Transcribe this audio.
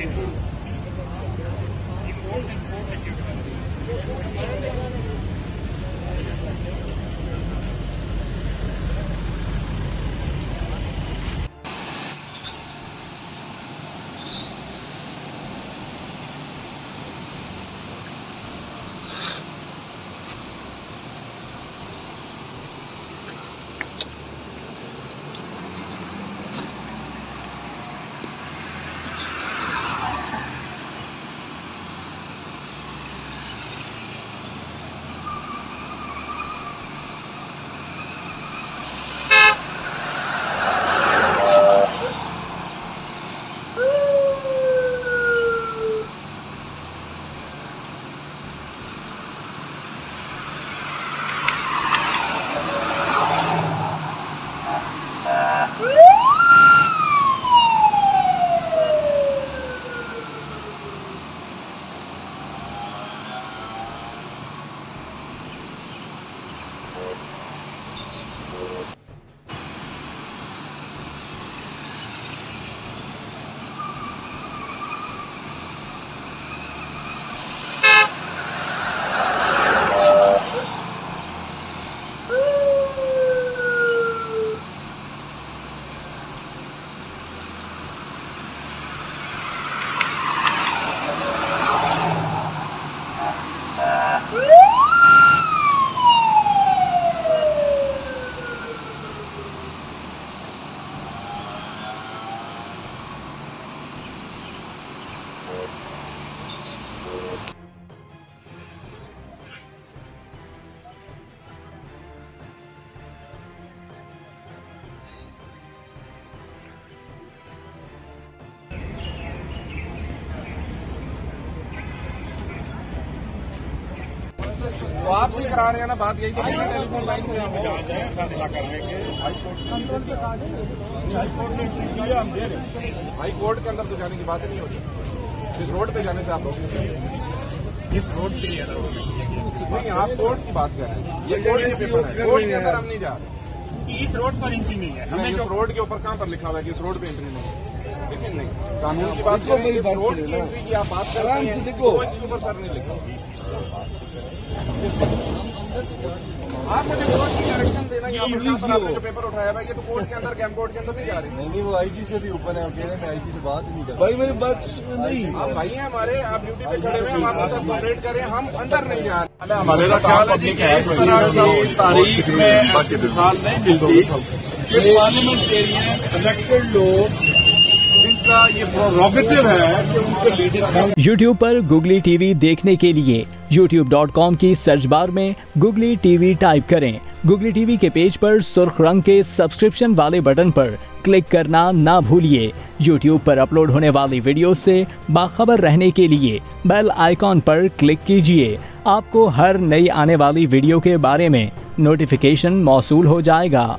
तो आपसे करा रहे हैं ना, बात यही है टेलीफोन लाइन में फैसला कराएंगे। हाई कोर्ट के अंदर तो जाने की बात नहीं होती, जिस रोड पे जाने से आप रोकेंगे जिस रोड पे नहीं, आप कोर्ट की बात कर रहे हैं, ये कोर्ट के अंदर हम नहीं जा रहे। इस रोड पर एंट्री नहीं है, हमें इस रोड के ऊपर कहाँ पर लिखा हुआ है कि इस रोड पे एंट्री नहीं है? लेकिन नहीं, कानून की बात करें, इस रोड की एंट्री की आप बात कर रहे हैं, इसके ऊपर सर नहीं लिखा। आप मुझे कोर्ट की डायरेक्शन देना, आपने जो पेपर उठाया भाई, ये तो कोर्ट के अंदर, कैंप कोर्ट के अंदर भी जा रही है। नहीं, वो आईजी से भी ओपन है, मैं आईजी से बात नहीं कर भाई, मेरी बात नहीं। आप भाई हैं हमारे, आप ड्यूटी पे खड़े हुए, हम आपके साथ कोऑपरेट करें, हम अंदर नहीं जा रहे। हमारे इस तरह की तारीख में मिसाल नहीं मिलती। ये पार्लियामेंटेरियन इलेक्टेड लोग, इनका ये प्रोरोगेटिव है कि उनके लीडर। YouTube पर Googly TV देखने के लिए YouTube.com की सर्च बार में Googly TV टाइप करें। Googly TV के पेज पर सुर्ख रंग के सब्सक्रिप्शन वाले बटन पर क्लिक करना ना भूलिए। YouTube पर अपलोड होने वाली वीडियो से बाखबर रहने के लिए बेल आइकॉन पर क्लिक कीजिए। आपको हर नई आने वाली वीडियो के बारे में नोटिफिकेशन मौसूल हो जाएगा।